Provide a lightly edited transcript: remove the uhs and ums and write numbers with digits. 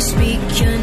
we speak your